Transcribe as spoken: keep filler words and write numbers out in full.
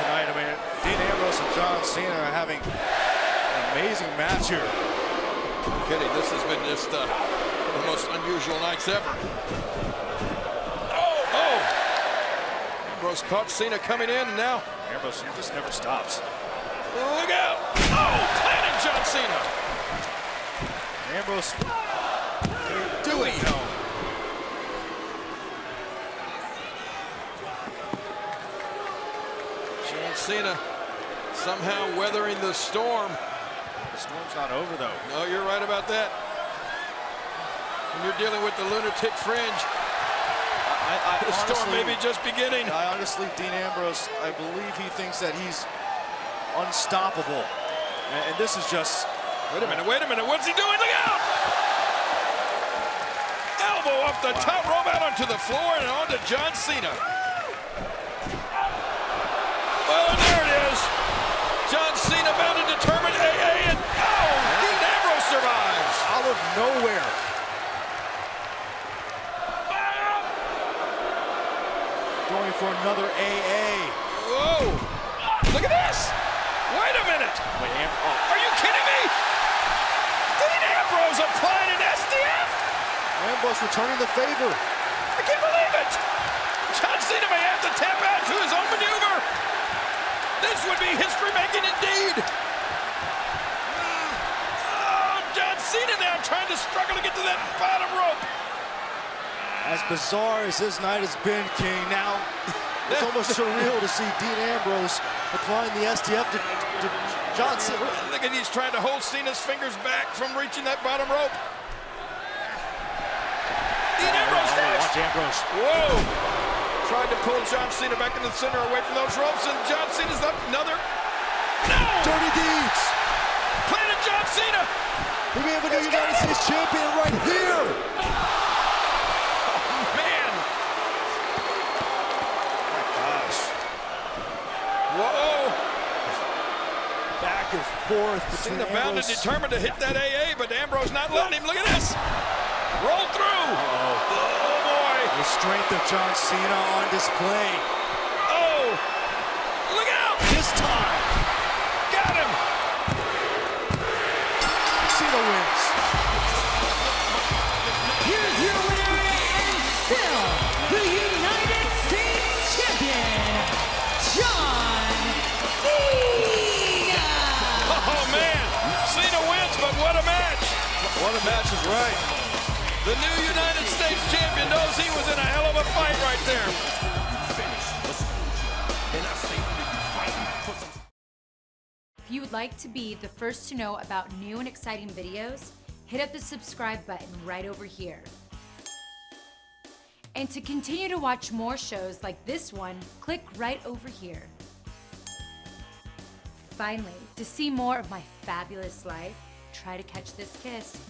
tonight. I mean, Dean Ambrose and John Cena are having an amazing match here. I'm kidding. This has been just uh, one of the most unusual nights ever. Oh, oh! Ambrose caught Cena coming in, and now Ambrose just never stops. Look out! Oh, planted John Cena. Ambrose, they're doing it. No. Cena somehow weathering the storm. The storm's not over, though. No, you're right about that. When you're dealing with the lunatic fringe, I, I, the honestly, storm may be just beginning. I honestly, Dean Ambrose, I believe he thinks that he's unstoppable. And, and this is just... Wait a minute, wait a minute. What's he doing? Look out! Elbow off the top rope out onto the floor and on to John Cena. Well, there it is. John Cena bound and determined, A A, and oh, Dean Ambrose survives. Out of nowhere. Going for another A A. Whoa. Look at this. Wait a minute. Wait, Ambrose. Are you kidding me? Dean Ambrose applying an S D F. Ambrose returning the favor. I can't believe it. John Cena may have to tap out to his own maneuver. This would be history-making indeed. Oh, John Cena now trying to struggle to get to that bottom rope. As bizarre as this night has been, King, now it's almost surreal to see Dean Ambrose applying the S T F to, to John Cena. Look at, he's trying to hold Cena's fingers back from reaching that bottom rope. Dean oh, Ambrose oh, watch Ambrose. Whoa. Tried to pull John Cena back in the center away from those ropes, and John Cena's up another. No! Dirty Deeds! Planted John Cena! We may have a new United States Champion right here! Oh, man! Oh, my gosh. Whoa! Back and forth between Cena bound and determined to hit that A A, but Ambrose not letting him. Look at this! Roll through! Uh-oh. The strength of John Cena on display. Oh! Look out! This time! Got him! Cena wins. Here's your winner and still the United States Champion, John Cena! Oh, man! Cena wins, but what a match! What a match is right. The new United States Champion knows he was in a hell of a fight right there. If you would like to be the first to know about new and exciting videos, hit up the subscribe button right over here. And to continue to watch more shows like this one, click right over here. Finally, to see more of my fabulous life, try to catch this kiss.